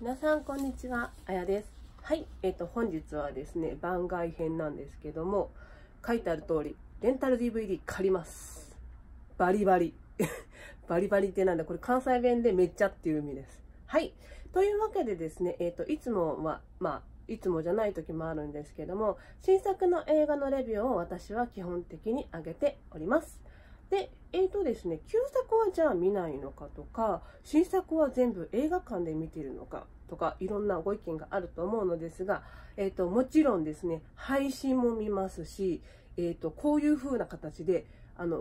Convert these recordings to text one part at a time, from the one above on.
皆さんこんにちは、あやです。はい、本日はですね、番外編なんですけども、書いてある通り、レンタル DVD 借ります。バリバリ。バリバリってなんだ、これ関西弁でめっちゃっていう意味です。はい、というわけでですね、いつもは、いつもじゃない時もあるんですけども、新作の映画のレビューを私は基本的に上げております。で、ですね、旧作はじゃあ見ないのかとか、新作は全部映画館で見てるのかとか、いろんなご意見があると思うのですが、もちろんですね、配信も見ますし、こういう風な形で、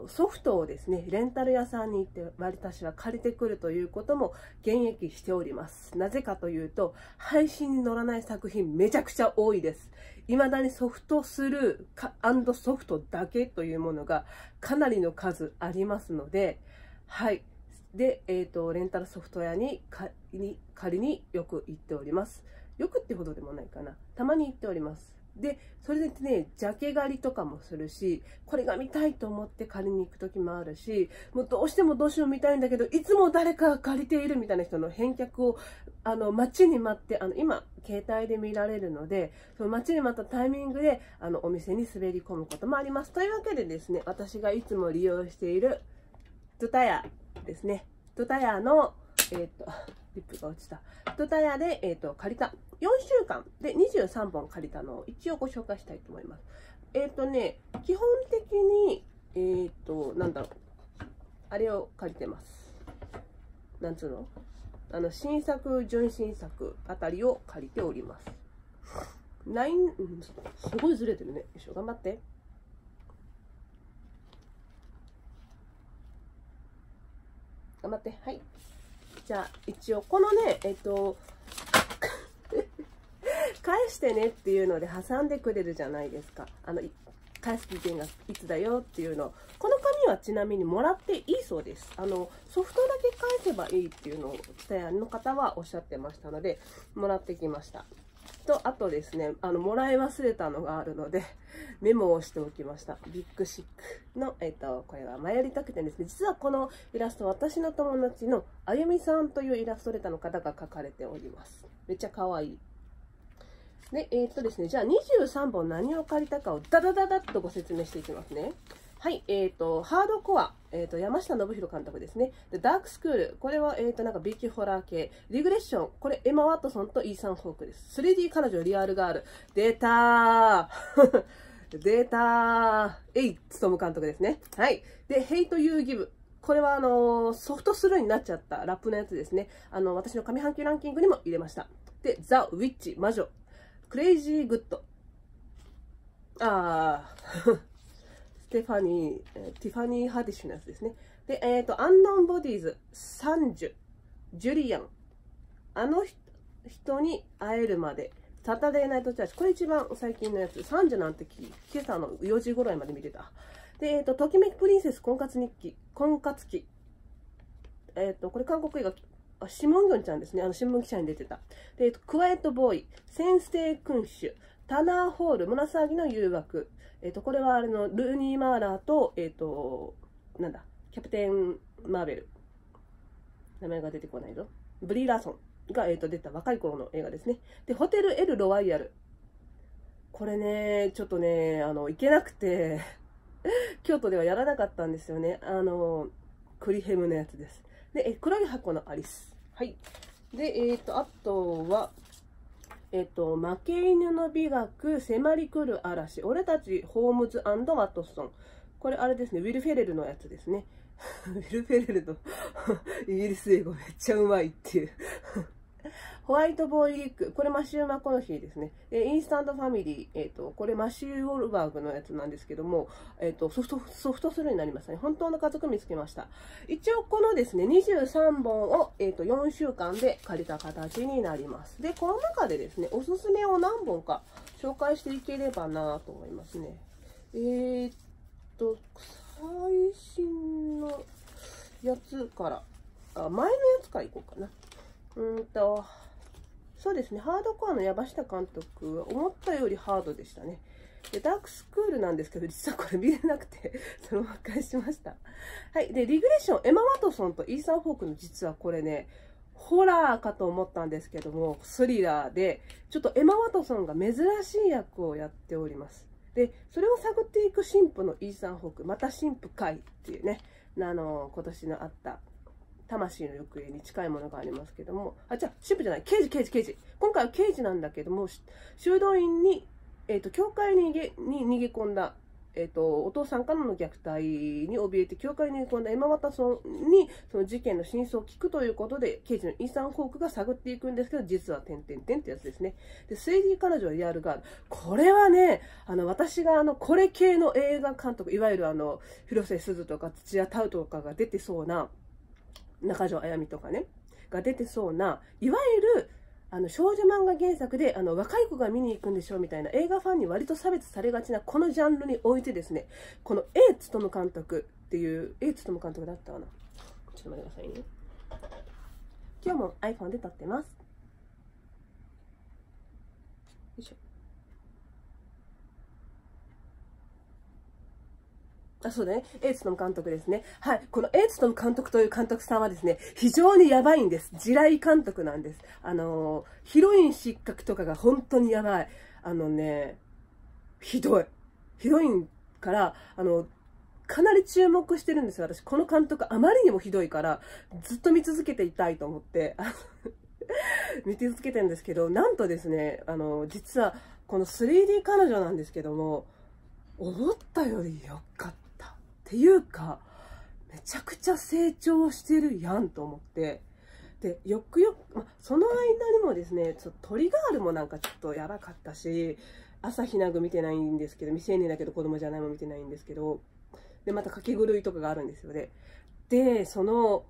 ソフトをですね、レンタル屋さんに行って私は借りてくるということも現役しております。なぜかというと、配信に載らない作品めちゃくちゃ多いです。未だにソフトスルー&ソフトだけというものがかなりの数ありますので、はい。で、レンタルソフト屋に仮によく行っております。よくってほどでもないかな。たまに行っております。で、それでね、ジャケ狩りとかもするし、これが見たいと思って借りに行く時もあるし、もうどうしても見たいんだけど、いつも誰かが借りているみたいな人の返却を、待ちに待って、今、携帯で見られるので、その待ちに待ったタイミングで、お店に滑り込むこともあります。というわけでですね、私がいつも利用している、TSUTAYAですね。TSUTAYAの、リップが落ちた。TSUTAYAで、借りた。4週間で23本借りたのを一応ご紹介したいと思います。基本的に、なんだろう。あれを借りてます。なんつうの？新作、純新作あたりを借りております。すごいずれてるね。よいしょ、頑張って。頑張って。はい。じゃあ、一応、このね、返してねっていうので挟んでくれるじゃないですか。返す期限がいつだよっていうのを。この紙はちなみにもらっていいそうです。ソフトだけ返せばいいっていうのを、TSUTAYAの方はおっしゃってましたので、もらってきました。と、あとですね、もらい忘れたのがあるので、メモをしておきました。ビッグシックの、これは前よりたくてですね、実はこのイラスト、私の友達のあゆみさんというイラストレーターの方が描かれております。めっちゃ可愛い。で、ですね、じゃあ23本何を借りたかをダダダダッとご説明していきますね。はい、ハードコア、山下信弘監督ですね。で、ダークスクール、これは、なんか B 級ホラー系。リグレッション、これ、エマ・ワトソンとイーサン・ホークです。3D 彼女リアルガール。出たー出たーえい、勉監督ですね。はい。で、ヘイト・ユー・ギブ。これは、ソフトスルーになっちゃったラップのやつですね。私の上半期ランキングにも入れました。で、ザ・ウィッチ、魔女。クレイジーグッド。ティファニー・ハディッシュのやつですね。で、アンノン・ボディーズ、サンジュ、ジュリアン、人に会えるまで、サタデー・ナイト・チャーチ、これ一番最近のやつ、サンジュなんて今朝の4時頃まで見てた。で、ときめきプリンセス、婚活日記、婚活記。これ韓国映画、シモンギョンちゃんですね。新聞記者に出てた。で、クワイエットボーイ、センステイ君主、タナーホール、紫の誘惑。これはルーニー・マーラーと、なんだ、キャプテン・マーベル。名前が出てこないぞ。ブリー・ラーソンが、出た若い頃の映画ですね。で、ホテル・エル・ロワイヤル。これね、ちょっとね、行けなくて、京都ではやらなかったんですよね。クリヘムのやつです。で、黒い箱のアリス。はい。で、あとは、負け犬の美学、迫り来る嵐、俺たち、ホームズ&ワトソン。これ、あれですね、ウィル・フェレルのやつですね。ウィル・フェレルのイギリス英語めっちゃうまいっていう。ホワイト・ボーイ・リック、これマシュー・マコノヒーですね。インスタント・ファミリー、これマシュー・ウォルバーグのやつなんですけども、ソフトスルーになりましたね。本当の家族見つけました。一応このですね、23本を、4週間で借りた形になります。で、この中でですね、おすすめを何本か紹介していければなと思いますね。最新のやつから、前のやつからいこうかな。そうですね、ハードコアの山下監督は思ったよりハードでしたね。で、ダークスクールなんですけど、実はこれ見れなくて、そのまま返しました。はい。で、リグレッション、エマ・ワトソンとイーサン・ホークの実はこれね、ホラーかと思ったんですけども、スリラーで、ちょっとエマ・ワトソンが珍しい役をやっております。で、それを探っていく神父のイーサン・ホーク、また神父会っていうね、今年のあった魂の行方に近いものがありますけども、あ、じゃあ、神父じゃない、刑事。今回は刑事なんだけども、修道院に、教会に逃げ込んだ、お父さんからの虐待に怯えて教会に逃げ込んだエマ・ワトソンにその事件の真相を聞くということで、刑事のイーサン・ホークが探っていくんですけど、実は点々ってやつですね。で、推理彼女はリアルガール。これはね、私がこれ系の映画監督、いわゆる広瀬すずとか土屋太鳳とかが出てそうな、中条あやみとかね、が出てそうな、いわゆる少女漫画原作で若い子が見に行くんでしょうみたいな映画ファンに割と差別されがちなこのジャンルにおいてですね、この A 務監督っていう、A 務監督だったかな。ちょっと待ってくださいね。今日も iPhone で撮ってます。よいしょ。あ、そうだね。A 務監督ですね。はい。この A 務監督という監督さんはですね、非常にやばいんです。地雷監督なんです。ヒロイン失格とかが本当にやばい。ひどい。ヒロインから、かなり注目してるんですよ。私、この監督あまりにもひどいから、ずっと見続けていたいと思って、見続けてるんですけど、なんとですね、実は、この 3D 彼女なんですけども、思ったより良かった。っていうか、めちゃくちゃ成長してるやんと思って。で、よくよく、その間にもですね、トリガールもなんかちょっとやばかったし、朝日奈具見てないんですけど、未成年だけど子供じゃないも見てないんですけど、で、また書き狂いとかがあるんですよね。で、ヒロ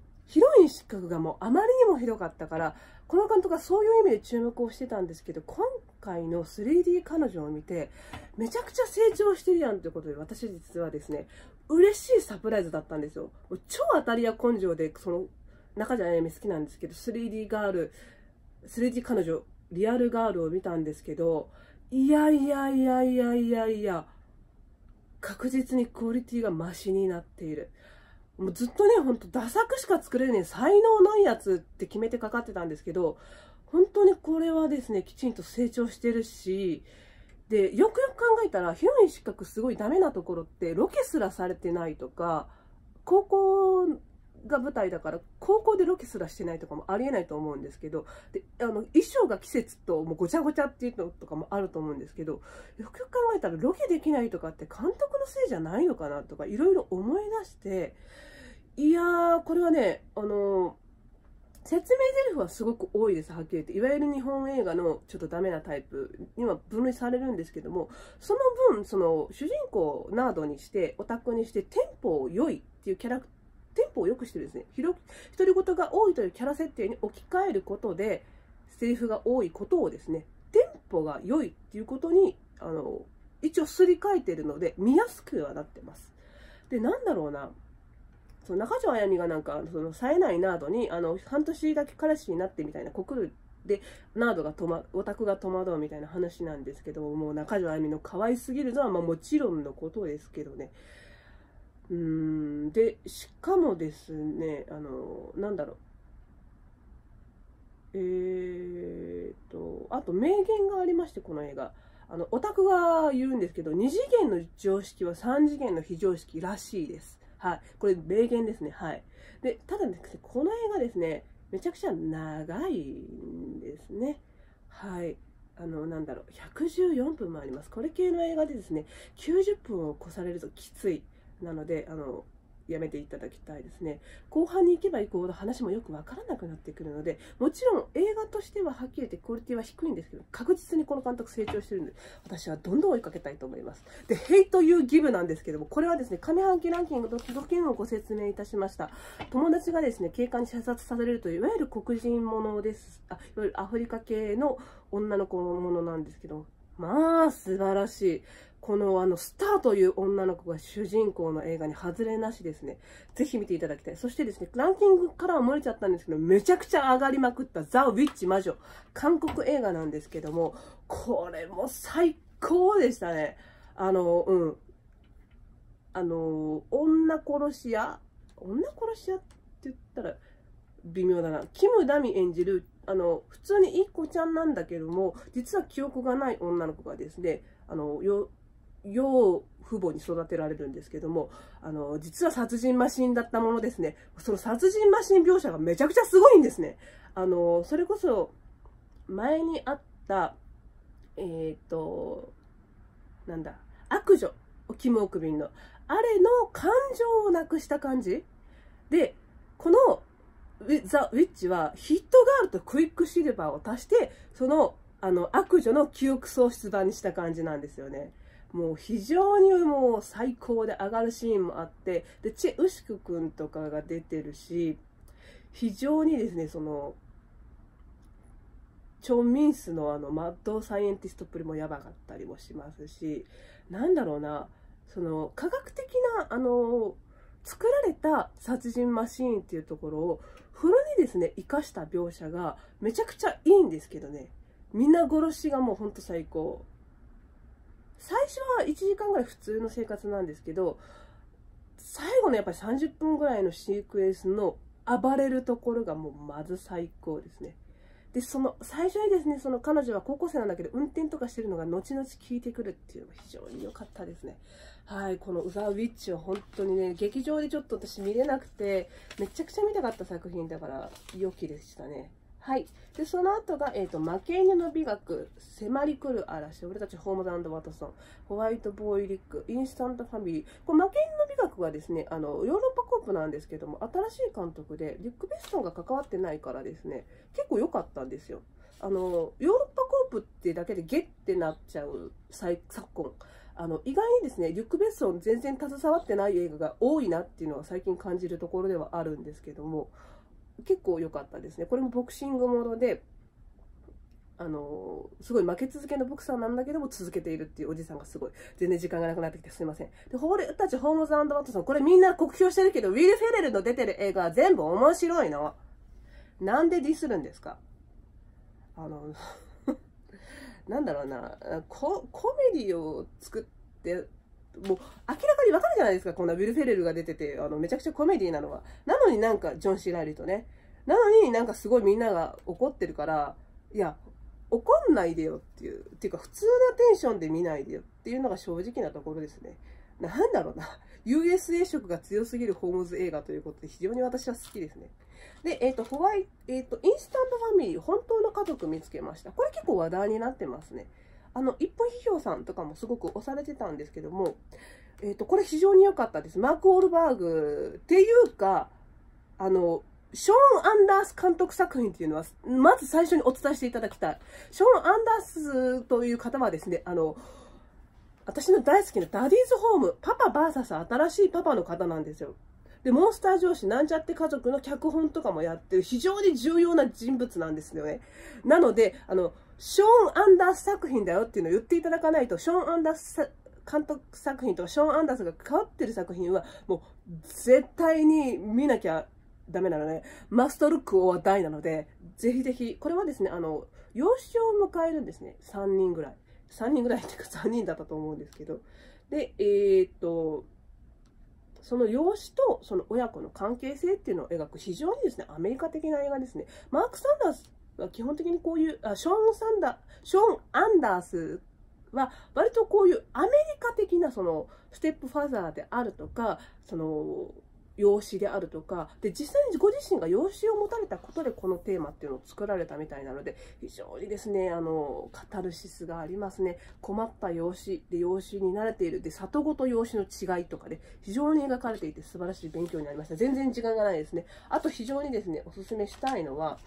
イン失格がもうあまりにもひどかったから、この監督はそういう意味で注目をしてたんですけど、今回の 3D 彼女を見て、めちゃくちゃ成長してるやんということで、私実はですね、嬉しいサプライズだったんですよ。超当たりや根性で、中条あやみ好きなんですけど、3D 彼女、リアルガールを見たんですけど、いや、確実にクオリティがマシになっている。もうずっとね、ほんと、ダサくしか作れねえ、才能ないやつって決めてかかってたんですけど、本当にこれはですね、きちんと成長してるし、で、よくよく考えたら、ヒロイン失格すごいダメなところって、ロケすらされてないとか、高校が舞台だから、高校でロケすらしてないとかもありえないと思うんですけど、で、衣装が季節ともうごちゃごちゃっていうのとかもあると思うんですけど、よくよく考えたら、ロケできないとかって監督のせいじゃないのかなとか、いろいろ思い出して、いやー、これはね、説明台詞はすごく多いです、はっきり言って。いわゆる日本映画のちょっとダメなタイプには分類されるんですけども、その分、主人公をナードにして、オタクにして、テンポを良いっていうテンポを良くしてるんですね。独り言が多いというキャラ設定に置き換えることで、セリフが多いことをですね、テンポが良いっていうことに、一応すり替えてるので、見やすくはなってます。で、なんだろうな。中条あやみがなんか、冴えないナードに、半年だけ彼氏になってみたいな、告るで、ナードがオタクが戸惑うみたいな話なんですけども、もう中条あやみの可愛すぎるのは、まあもちろんのことですけどね。で、しかもですね、なんだろう。あと名言がありまして、この映画。オタクが言うんですけど、2次元の常識は3次元の非常識らしいです。はい。これ、名言ですね。はい。で、ただですね、この映画ですね、めちゃくちゃ長いんですね。はい。なんだろう、114分もあります。これ系の映画でですね、90分を越されるときつい。なので、やめていただきたいですね。後半に行けば行くほど話もよくわからなくなってくるので、もちろん映画としてははっきり言ってクオリティは低いんですけど、確実にこの監督成長してるんで、私はどんどん追いかけたいと思います。で、ヘイト・ユー・ギブなんですけども、これはですね、上半期ランキングの都道府県をご説明いたしました。友達がですね、警官に射殺されるという、いわゆる黒人ものです。いわゆるアフリカ系の女の子のものなんですけど、まあ、素晴らしい。このスターという女の子が主人公の映画に外れなしですね。ぜひ見ていただきたい。そしてですね、ランキングからは漏れちゃったんですけど、めちゃくちゃ上がりまくったザ・ウィッチ魔女。韓国映画なんですけども、これも最高でしたね。女殺し屋って言ったら、微妙だな。キム・ダミ演じる普通にいい子ちゃんなんだけども、実は記憶がない女の子がですね、養父母に育てられるんですけども、実は殺人マシンだったものですね。その殺人マシン描写がめちゃくちゃすごいんですね。それこそ前にあったなんだ、悪女、キム・オクビンのあれの感情をなくした感じで、このザ・ウィッチはヒットガールとクイックシルバーを足して、その悪女の記憶喪失版にした感じなんですよね。もう非常にもう最高で上がるシーンもあって、でチェ・ウシク君とかが出てるし、非常にですね、そのチョン・ミンスのマッドサイエンティストっぷりもやばかったりもしますし、なんだろうな、その科学的な作られた殺人マシーンっていうところをフルにですね生かした描写がめちゃくちゃいいんですけどね。皆殺しがもうほんと最高。最初は1時間ぐらい普通の生活なんですけど、最後のやっぱり30分ぐらいのシークエンスの暴れるところがもうまず最高ですね。でその最初にですね、その彼女は高校生なんだけど運転とかしてるのが後々効いてくるっていうのが非常に良かったですね。はい、この「ザ・ウィッチ」は本当にね、劇場でちょっと私見れなくてめちゃくちゃ見たかった作品だから良きでしたね。はい、でその後が「負け犬の美学」「迫り来る嵐」「俺たちホームズ&ワトソン」「ホワイトボーイリック」「インスタントファミリー」これ負け犬の美学はですね、ヨーロッパコープなんですけども、新しい監督でリック・ベッソンが関わってないからですね、結構良かったんですよ。ヨーロッパコープってだけでゲッってなっちゃう昨今、意外にですねリック・ベッソン全然携わってない映画が多いなっていうのは最近感じるところではあるんですけども、結構良かったですね。これもボクシングもので、すごい負け続けのボクサーなんだけども続けているっていうおじさんがすごい、全然時間がなくなってきてすいません。で俺たちホームズ&ワトソン、これみんな酷評してるけど、ウィル・フェレルの出てる映画は全部面白いの。なんでディスるんですか。なんだろうな、コメディを作ってもう明らかにわかるじゃないですか、こんなウィル・フェレルが出ててめちゃくちゃコメディなのは。なのになんかジョン・シー・ライリーとね、なのになんかすごいみんなが怒ってるから、いや怒んないでよっていう、っていうか普通なテンションで見ないでよっていうのが正直なところですね。なんだろうな、 USA 色が強すぎるホームズ映画ということで非常に私は好きですね。で、インスタントファミリー、本当の家族見つけました。これ結構話題になってますね。一本批評さんとかもすごく押されてたんですけども、これ非常に良かったです。マーク・オールバーグっていうか、ショーン・アンダース監督作品っていうのは、まず最初にお伝えしていただきたい。ショーン・アンダースという方はですね、私の大好きなダディーズ・ホーム、パパ VS 新しいパパの方なんですよ。で、モンスター上司なんちゃって家族の脚本とかもやってる非常に重要な人物なんですよね。なので、ショーン・アンダース作品だよっていうのを言っていただかないと、ショーン・アンダース監督作品とかショーン・アンダースが関わってる作品はもう絶対に見なきゃダメなのね。マストルックは大なので、ぜひぜひ、これはですね、養子を迎えるんですね。3人ぐらいっていうか3人だったと思うんですけど。で、その養子とその親子の関係性っていうのを描く非常にですね、アメリカ的な映画ですね。マーク・サンダースは基本的にこういう、ショーン・アンダースは割とこういうアメリカ的なそのステップファザーであるとか、その養子であるとかで、実際にご自身が養子を持たれたことでこのテーマっていうのを作られたみたいなので、非常にですねカタルシスがありますね。困った養子で養子に慣れているで、里子と養子の違いとかで非常に描かれていて素晴らしい勉強になりました。全然時間がないですね。あと非常にですねおすすめしたいのだ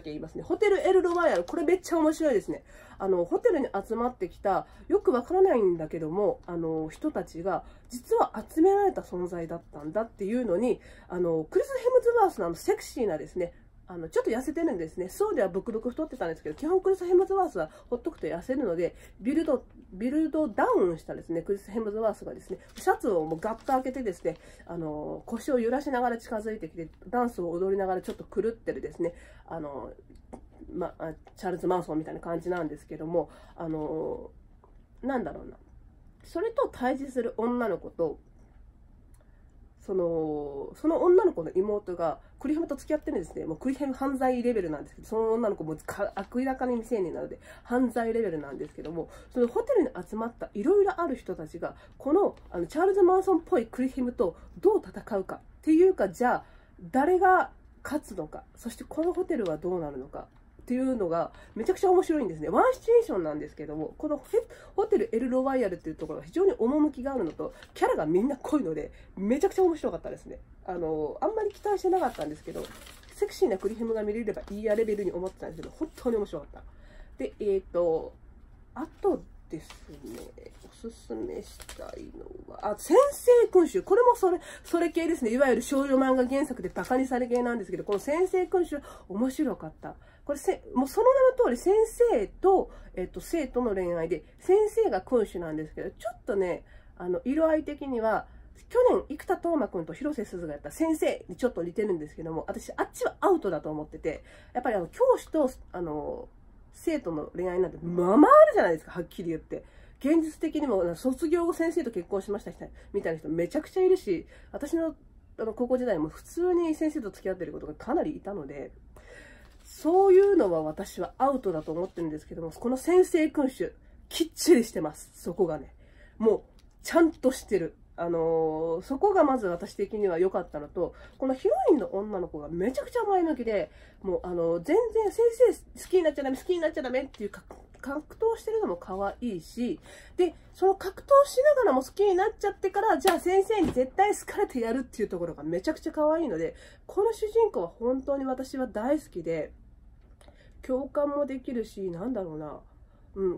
け言いますね。ホテルエルロワイヤル、これめっちゃ面白いですね。ホテルに集まってきたよくわからないんだけども人たちが実は集められた存在だったんだっていうのに、クリス・ヘムズワースのセクシーなですね、ちょっと痩せてるんですね。そうではブクブク太ってたんですけど、基本クリス・ヘムズワースはほっとくと痩せるので、ビルドダウンしたですねクリス・ヘムズワースがですね、シャツをもうガッと開けてですね腰を揺らしながら近づいてきて、ダンスを踊りながらちょっと狂ってるですねチャールズ・マンソンみたいな感じなんですけども、なんだろうな、それと対峙する女の子とその女の子の妹がクリヘムと付き合ってるんですね。もうクリヘム犯罪レベルなんですけど、その女の子も明らかに未成年なので犯罪レベルなんですけども、そのホテルに集まったいろいろある人たちがこの、チャールズ・マンソンっぽいクリヘムとどう戦うかっていうか、じゃあ誰が勝つのか、そしてこのホテルはどうなるのかっていうのがめちゃくちゃ面白いんですね。ワンシチュエーションなんですけども、このホテルエルロワイヤルっていうところが非常に趣があるのと、キャラがみんな濃いのでめちゃくちゃ面白かったですね。あんまり期待してなかったんですけど、セクシーなクリヘムが見れればいいやレベルに思ってたんですけど、本当に面白かった。で、あとですね、おすすめしたいのは、先制君主。これもそれ系ですね。いわゆる少女漫画原作でバカにされ系なんですけど、この先制君主、面白かった。これもうその名の通り、先生と、生徒の恋愛で、先生が君主なんですけど、ちょっとね、色合い的には、去年、生田斗真君と広瀬すずがやった先生にちょっと似てるんですけども、私、あっちはアウトだと思ってて、やっぱり教師と、生徒の恋愛なんてまあまああるじゃないですか、はっきり言って。現実的にも、卒業後先生と結婚しましたみたいな人めちゃくちゃいるし、私の高校時代も普通に先生と付き合ってることがかなりいたので、そういうのは私はアウトだと思ってるんですけども、この先生君主、きっちりしてます。そこがね。もう、ちゃんとしてる。そこがまず私的には良かったのと、このヒロインの女の子がめちゃくちゃ前向きで、もう全然先生好きになっちゃダメ、好きになっちゃダメっていう格闘してるのも可愛いし、で、その格闘しながらも好きになっちゃってから、じゃあ先生に絶対好かれてやるっていうところがめちゃくちゃ可愛いので、この主人公は本当に私は大好きで、共感もできるし、なんだろうな。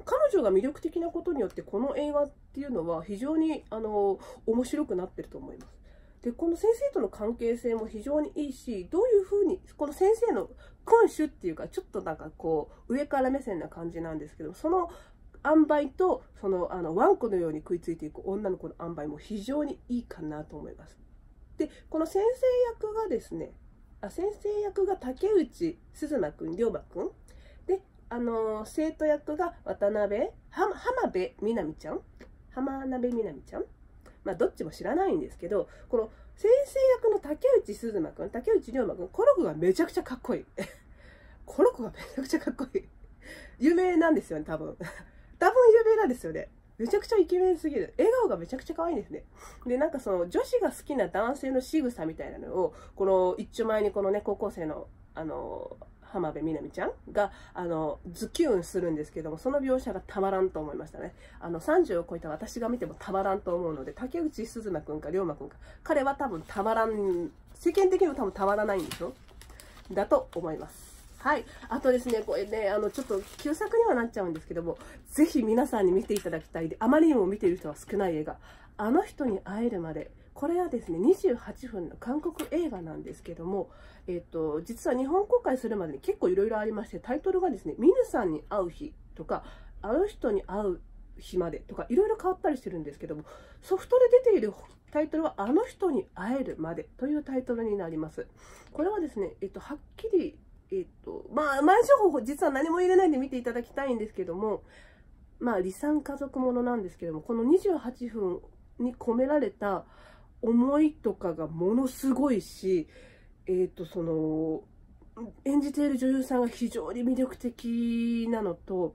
彼女が魅力的なことによってこの映画っていうのは非常に面白くなってると思います。でこの先生との関係性も非常にいいし、どういうふうにこの先生の君主っていうか、ちょっとなんかこう上から目線な感じなんですけど、その塩梅とそのワンコのように食いついていく女の子の塩梅も非常にいいかなと思います。でこの先生役がですね、先生役が竹内涼真君、龍馬君で、生徒役が浜辺美波ちゃん、まあ、どっちも知らないんですけど、この先生役の竹内涼真君、竹内涼真君、この子がめちゃくちゃかっこいい。この子がめちゃくちゃかっこいい。有名なんですよね、多分。多分有名なんですよね。めちゃくちゃイケメンすぎる。笑顔がめちゃくちゃ可愛いですね。で、なんかその女子が好きな男性の仕草みたいなのを、この一丁前にこのね、高校生の、浜辺美波ちゃんがズキュンするんですけども、その描写がたまらんと思いましたね。30を超えた私が見てもたまらんと思うので、竹内涼真君か龍馬君か、彼は多分たまらん、世間的にも多分たまらないんでしょだと思います。はい。あとですね、これね、ちょっと旧作にはなっちゃうんですけども、ぜひ皆さんに見ていただきたいで、あまりにも見ている人は少ない映画、あの人に会えるまで。これはですね、28分の韓国映画なんですけども、実は日本公開するまでに結構いろいろありまして、タイトルがですね、ミヌさんに会う日とか、あの人に会う日までとか、いろいろ変わったりしてるんですけども、ソフトで出ているタイトルは、あの人に会えるまでというタイトルになります。これはですね、はっきり、まあ、前情報、実は何も入れないで見ていただきたいんですけども、まあ、離散家族ものなんですけども、この28分に込められた、思いとかがものすごいし、その演じている女優さんが非常に魅力的なのと、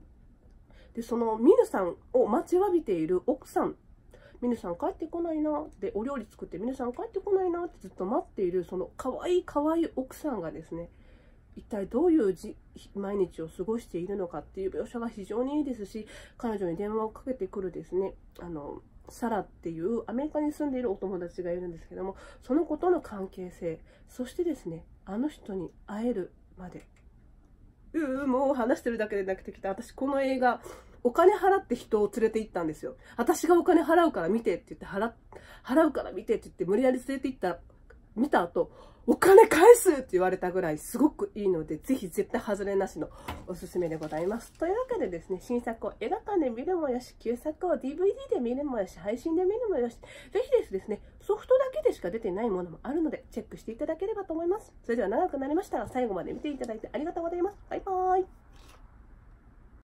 でそのミヌさんを待ちわびている奥さん、ミヌさん帰ってこないなでお料理作ってミヌさん帰ってこないなってずっと待っている、その可愛い奥さんがですね、一体どういう毎日を過ごしているのかっていう描写が非常にいいですし、彼女に電話をかけてくるですね、サラっていうアメリカに住んでいるお友達がいるんですけども、その子との関係性、そしてですね、あの人に会えるまで。もう話してるだけで泣けてきた。私この映画お金払って人を連れて行ったんですよ。私がお金払うから見てって言って、払うから見てって言って無理やり連れて行った見た後、お金返すって言われたぐらいすごくいいので、ぜひ絶対外れなしのおすすめでございます。というわけでですね、新作を映画館で見るもよし、旧作を DVD で見るもよし、配信で見るもよし、ぜひですね、ソフトだけでしか出てないものもあるので、チェックしていただければと思います。それでは長くなりましたが、最後まで見ていただいてありがとうございます。バイバーイ。